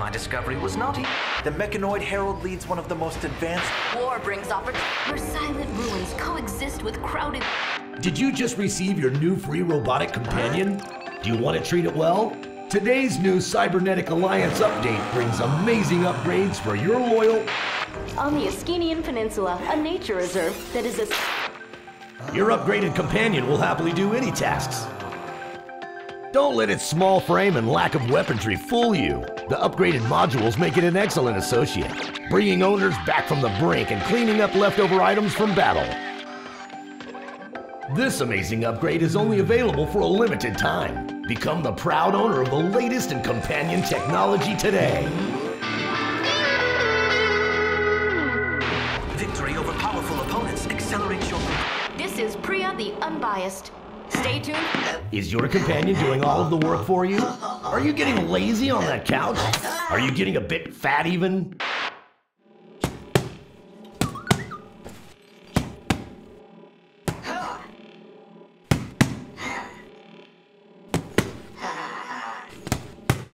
my discovery was naughty. The Mechanoid Herald leads one of the most advanced... War brings opportunity where silent ruins coexist with crowded... Did you just receive your new free robotic companion? Do you want to treat it well? Today's new Cybernetic Alliance update brings amazing upgrades for your loyal... On the Iskenian Peninsula, a nature reserve that is a... Your upgraded companion will happily do any tasks. Don't let its small frame and lack of weaponry fool you. The upgraded modules make it an excellent associate, bringing owners back from the brink and cleaning up leftover items from battle. This amazing upgrade is only available for a limited time. Become the proud owner of the latest in companion technology today. Victory over powerful opponents accelerates your... This is Priya the Unbiased. Stay tuned. Is your companion doing all of the work for you? Are you getting lazy on that couch? Are you getting a bit fat even?